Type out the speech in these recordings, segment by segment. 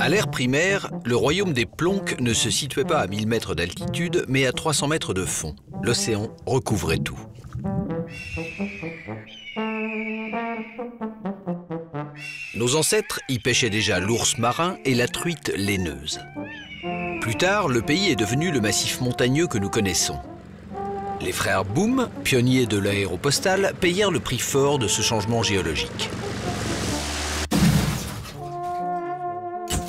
À l'ère primaire, le royaume des Plonk ne se situait pas à 1000 mètres d'altitude, mais à 300 mètres de fond. L'océan recouvrait tout. Nos ancêtres y pêchaient déjà l'ours marin et la truite laineuse. Plus tard, le pays est devenu le massif montagneux que nous connaissons. Les frères Boom, pionniers de l'aéropostale, payèrent le prix fort de ce changement géologique.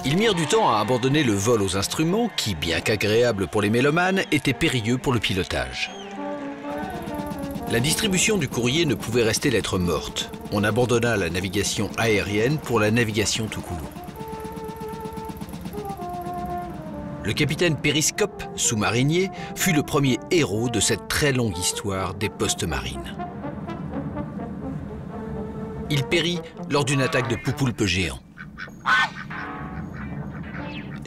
Ils mirent du temps à abandonner le vol aux instruments qui, bien qu'agréable pour les mélomanes, étaient périlleux pour le pilotage. La distribution du courrier ne pouvait rester lettre morte. On abandonna la navigation aérienne pour la navigation Toukoulou. Le capitaine Périscope, sous-marinier, fut le premier héros de cette très longue histoire des postes marines. Il périt lors d'une attaque de poupoulpes géants.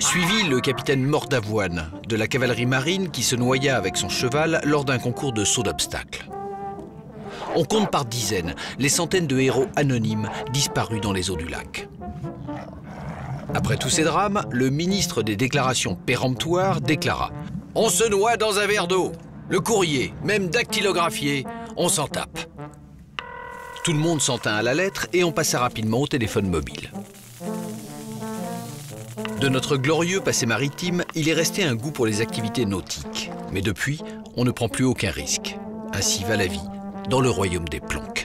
Suivit le capitaine Mordavoine, de la cavalerie marine, qui se noya avec son cheval lors d'un concours de saut d'obstacles. On compte par dizaines les centaines de héros anonymes disparus dans les eaux du lac. Après tous ces drames, le ministre des déclarations péremptoires déclara « On se noie dans un verre d'eau. Le courrier, même dactylographié, on s'en tape. » Tout le monde s'en tint à la lettre et on passa rapidement au téléphone mobile. De notre glorieux passé maritime, il est resté un goût pour les activités nautiques. Mais depuis, on ne prend plus aucun risque. Ainsi va la vie dans le royaume des Plonk.